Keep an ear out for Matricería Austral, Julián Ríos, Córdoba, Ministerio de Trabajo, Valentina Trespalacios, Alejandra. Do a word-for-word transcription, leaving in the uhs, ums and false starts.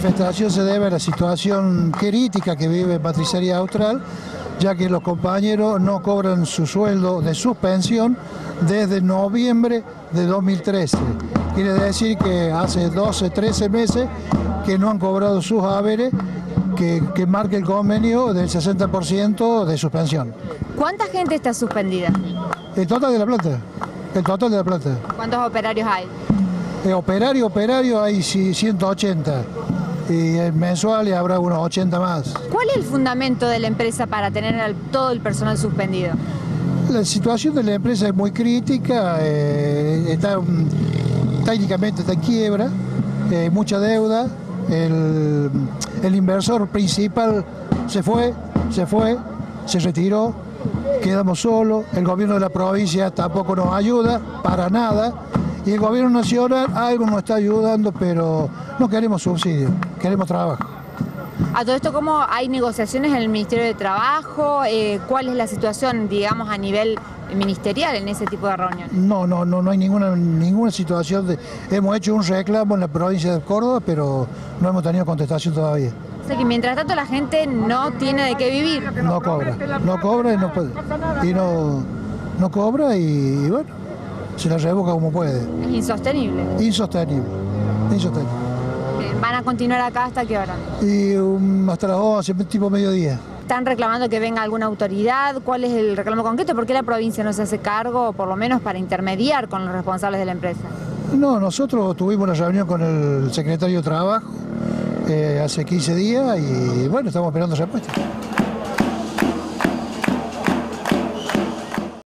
manifestación se debe a la situación crítica que vive Matricería Austral, ya que los compañeros no cobran su sueldo de suspensión desde noviembre de dos mil trece. Quiere decir que hace doce, trece meses que no han cobrado sus haberes, que, que marca el convenio del sesenta por ciento de suspensión. ¿Cuánta gente está suspendida? El total de la planta. El total de la planta. ¿Cuántos operarios hay? Eh, operario, operario hay ciento ochenta. Y mensuales habrá unos ochenta más. ¿Cuál es el fundamento de la empresa para tener a todo el personal suspendido? La situación de la empresa es muy crítica, eh, está, técnicamente está en quiebra, eh, mucha deuda, el, el inversor principal se fue, se fue, se retiró, quedamos solos, el gobierno de la provincia tampoco nos ayuda, para nada, y el gobierno nacional algo nos está ayudando, pero no queremos subsidios, queremos trabajo. A todo esto, ¿cómo hay negociaciones en el Ministerio de Trabajo? Eh, ¿Cuál es la situación, digamos, a nivel ministerial en ese tipo de reuniones? No, no, no, no hay ninguna, ninguna situación. De, hemos hecho un reclamo en la provincia de Córdoba, pero no hemos tenido contestación todavía. O sea que mientras tanto la gente no tiene de qué vivir. No cobra, no cobra y no puede. Y no, no cobra y, y bueno, se la revoca como puede. Es insostenible. Insostenible, insostenible. ¿Van a continuar acá hasta qué hora? Y um, hasta las once, tipo mediodía. ¿Están reclamando que venga alguna autoridad? ¿Cuál es el reclamo concreto? ¿Por qué la provincia no se hace cargo, por lo menos para intermediar con los responsables de la empresa? No, nosotros tuvimos una reunión con el secretario de Trabajo eh, hace quince días y bueno, estamos esperando respuesta.